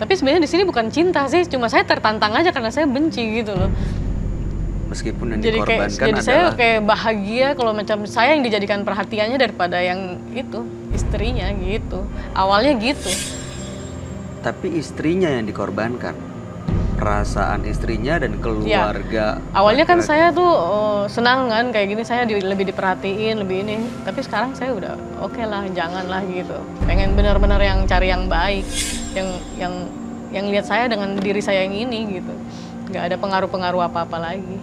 Tapi sebenarnya di sini bukan cinta sih, cuma saya tertantang aja karena saya benci gitu loh. Meskipun yang jadi dikorbankan kayak, jadi saya kayak bahagia kalau macam saya yang dijadikan perhatiannya daripada yang itu, istrinya gitu. Awalnya gitu. Tapi istrinya yang dikorbankan. Perasaan istrinya dan keluarga. Ya. Awalnya kan saya tuh senang kan kayak gini, saya lebih diperhatiin, lebih ini. Tapi sekarang saya udah oke lah, janganlah gitu. Pengen benar-benar yang cari yang baik, yang lihat saya dengan diri saya yang ini gitu. Nggak ada pengaruh-pengaruh apa-apa lagi.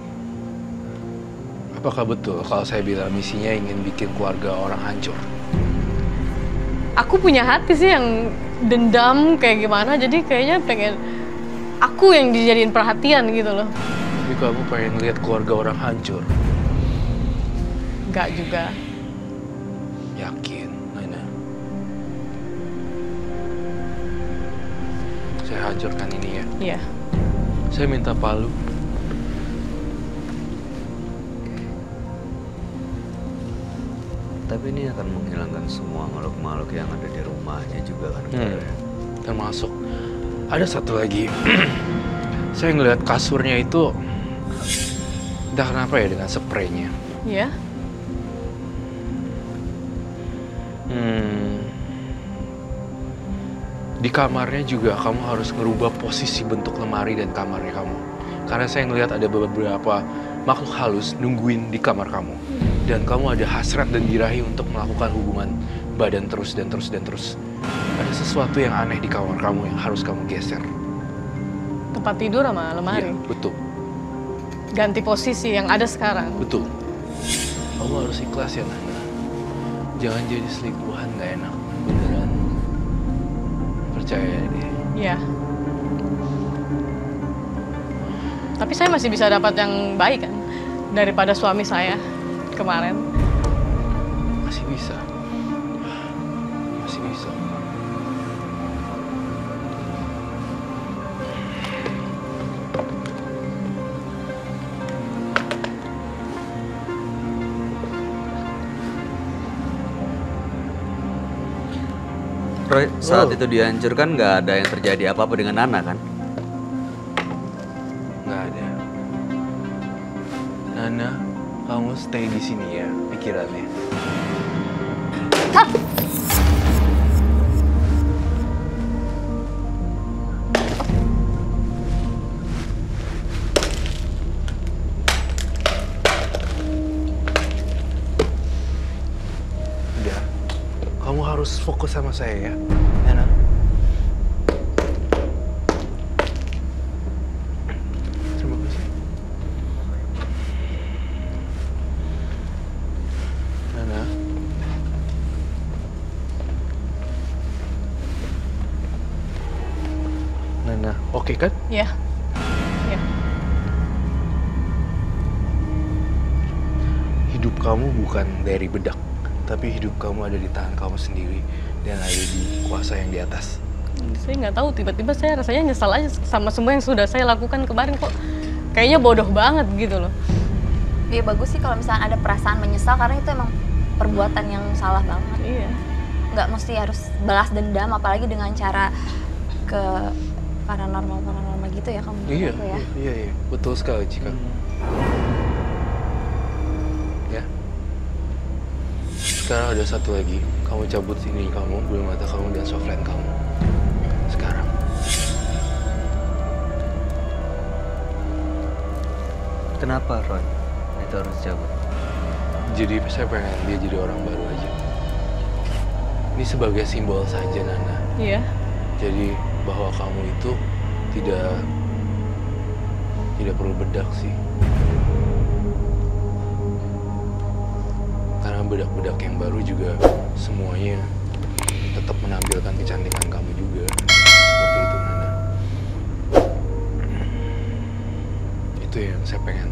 Apakah betul kalau saya bilang misinya ingin bikin keluarga orang hancur? Aku punya hati sih yang dendam kayak gimana, jadi kayaknya pengen aku yang dijadiin perhatian gitu loh. Jadi kamu pengen lihat keluarga orang hancur? Enggak juga. Yakin, Naina? Saya hancurkan ini ya? Iya. Saya minta palu. Tapi ini akan menghilangkan semua makhluk-makhluk yang ada di rumahnya juga kan? Termasuk. Ada satu lagi, saya ngelihat kasurnya itu, entah kenapa ya dengan spraynya. Iya. Di kamarnya juga kamu harus ngerubah posisi bentuk lemari dan kamarnya kamu. Karena saya ngelihat ada beberapa makhluk halus nungguin di kamar kamu. Dan kamu ada hasrat dan birahi untuk melakukan hubungan badan terus dan terus dan terus. Ada sesuatu yang aneh di kamar kamu yang harus kamu geser. Tempat tidur sama lemari? Iya, betul. Ganti posisi yang ada sekarang? Betul. Kamu harus ikhlas ya, Nana. Jangan jadi selingkuhan, gak enak. Beneran. Percaya deh. Iya. Tapi saya masih bisa dapat yang baik kan? Daripada suami saya kemarin. Masih bisa. Masih bisa. Roy, saat itu dihancurkan nggak ada yang terjadi apa-apa dengan Nana kan? Nggak ada. Nana, kamu stay di sini ya pikirannya. Hah! Fokus sama saya ya, Nana. Terima kasih. Nana. Nana, oke kan? Iya. Iya. Hidup kamu bukan dari bedak. Tapi hidup kamu ada di tangan kamu sendiri dan ada di kuasa yang di atas. Saya nggak tahu, tiba-tiba saya rasanya nyesal aja sama semua yang sudah saya lakukan kemarin. Kok kayaknya bodoh banget gitu loh. Iya, bagus sih kalau misalnya ada perasaan menyesal karena itu emang perbuatan yang salah banget. Iya. Nggak mesti harus balas dendam apalagi dengan cara ke paranormal gitu ya kamu. Iya, aku, ya? Iya, betul sekali Cika. Sekarang ada satu lagi, kamu cabut sini kamu, bulu mata kamu dan softline kamu. Sekarang. Kenapa Roy? Itu harus cabut. Jadi saya pengen dia jadi orang baru aja. Ini sebagai simbol saja Nana. Iya. Jadi bahwa kamu itu tidak perlu bedak sih. Bedak-bedak yang baru juga semuanya tetap menampilkan kecantikan kamu juga. Seperti itu, Nana. Itu yang saya pengen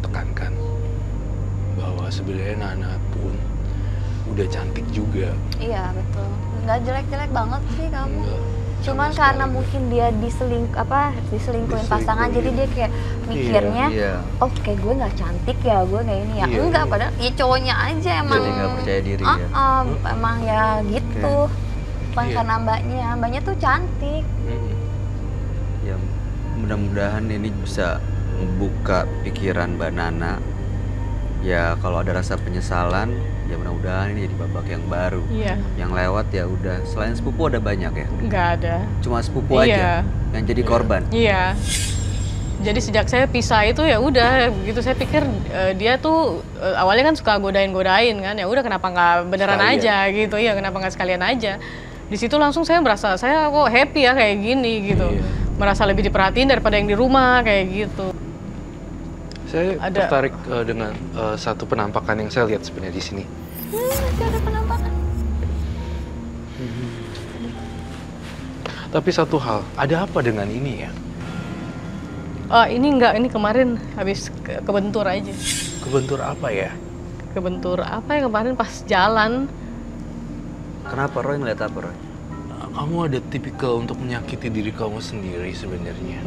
tekankan. Bahwa sebenarnya Nana pun udah cantik juga. Iya, betul. Nggak jelek-jelek banget sih kamu. Enggak. Cuman karena mungkin dia diselingkuhin pasangan, jadi dia kayak mikirnya, oh kayak gue nggak cantik ya, gue kayak ini ya. Enggak, padahal ya cowoknya aja emang. Jadi nggak percaya diri ya? Emang ya gitu. bukan karena mbaknya tuh cantik. Ya mudah-mudahan ini bisa membuka pikiran Mbak Nana. Ya kalau ada rasa penyesalan, ya mudah-mudahan ini jadi babak yang baru. Iya. Yang lewat ya udah. Selain sepupu ada banyak ya? Nggak ada. Cuma sepupu aja yang jadi korban. Iya. Jadi sejak saya pisah itu ya udah begitu, saya pikir dia tuh awalnya kan suka godain kan, ya udah kenapa nggak beneran aja gitu, ya kenapa nggak sekalian aja. Di situ langsung saya merasa saya kok happy ya kayak gini gitu, merasa lebih diperhatiin daripada yang di rumah kayak gitu. Saya tertarik dengan satu penampakan yang saya lihat sebenarnya di sini. Ada penampakan. Tapi satu hal, ada apa dengan ini ya? Ini enggak, ini kemarin habis kebentur aja. Kebentur apa ya? Kebentur apa ya kemarin pas jalan. Kenapa Roy ngeliat apa Roy? Kamu ada tipikal untuk menyakiti diri kamu sendiri sebenarnya.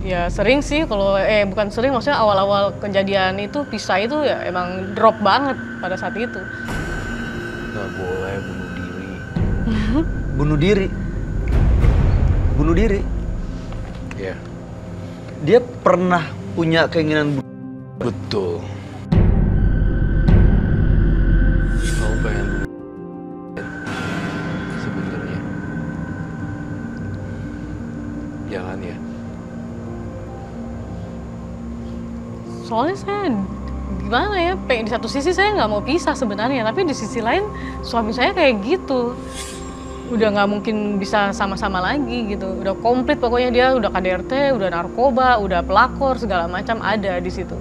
Ya sering sih, kalau bukan sering, maksudnya awal-awal kejadian itu pisah itu ya emang drop banget pada saat itu. Nggak boleh bunuh diri. Bunuh diri? Bunuh diri? Ya. Dia pernah punya keinginan betul. Kamu pengen sebenarnya. Jangan ya. Soalnya saya gimana ya? Di satu sisi saya nggak mau pisah sebenarnya, tapi di sisi lain suami saya kayak gitu. Udah nggak mungkin bisa sama-sama lagi gitu, udah komplit pokoknya, dia udah KDRT, udah narkoba, udah pelakor, segala macam ada di situ.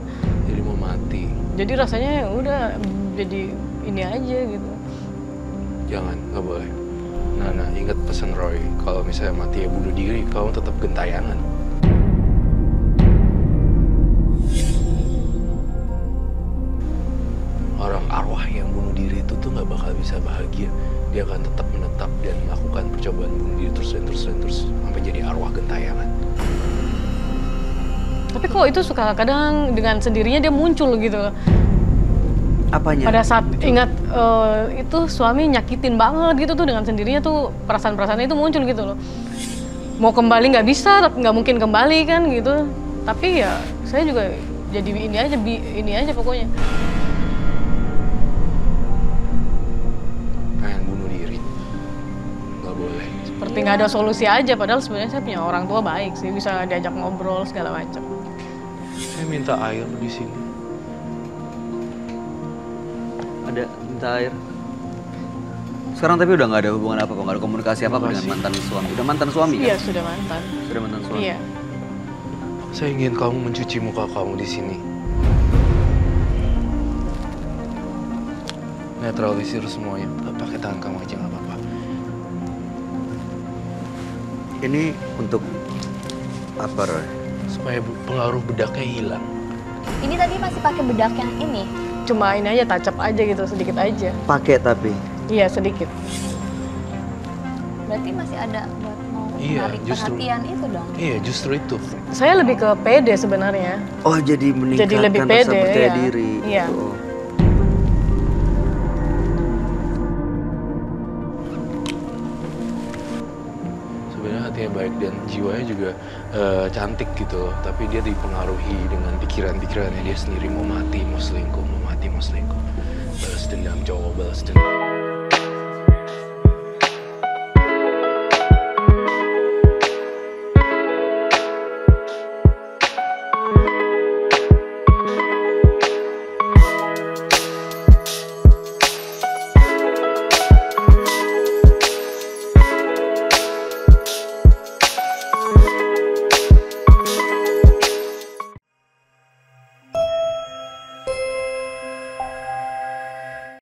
Jadi mau mati. Jadi rasanya udah jadi ini aja gitu. Jangan, nggak boleh. Nah, ingat pesan Roy, kalau misalnya mati ya bunuh diri, kamu tetap gentayangan. Orang arwah yang bunuh diri itu tuh nggak bakal bisa bahagia. Dia akan tetap menetap dan melakukan percobaan bunuh diri terus sampai jadi arwah gentayangan. Tapi kok itu suka kadang dengan sendirinya dia muncul gitu. Apanya? Pada saat ingat itu suami nyakitin banget gitu tuh, dengan sendirinya tuh perasaan-perasaannya itu muncul gitu loh. Mau kembali nggak bisa, nggak mungkin kembali kan gitu. Tapi ya saya juga jadi ini aja pokoknya. Seperti nggak ada solusi aja, padahal sebenarnya saya punya orang tua baik sih, bisa diajak ngobrol segala macam. Saya minta air di sini. Ada minta air. Sekarang tapi udah nggak ada hubungan apa kok, nggak ada komunikasi apa dengan mantan suami. Udah mantan suami kan? Iya sudah mantan. Sudah mantan suami. Iya. Saya ingin kamu mencuci muka kamu di sini. Netralisir semuanya. Pakai tangan kamu aja nggak apa-apa. Ini untuk apa, Roy? Supaya pengaruh bedaknya hilang. Ini tadi masih pakai bedak yang ini? Cuma ini aja, touch up aja gitu, sedikit aja. Pakai tapi? Iya, sedikit. Berarti masih ada buat mau menarik perhatian itu dong? Iya, justru itu. Saya lebih ke pede sebenarnya. Oh, jadi meningkatkan rasa percaya diri. Iya. Gitu. Hatinya baik dan jiwanya juga cantik gitu, tapi dia dipengaruhi dengan pikiran-pikirannya dia sendiri, mau mati, mau selingkuh, balas dendam cowok, balas dendam.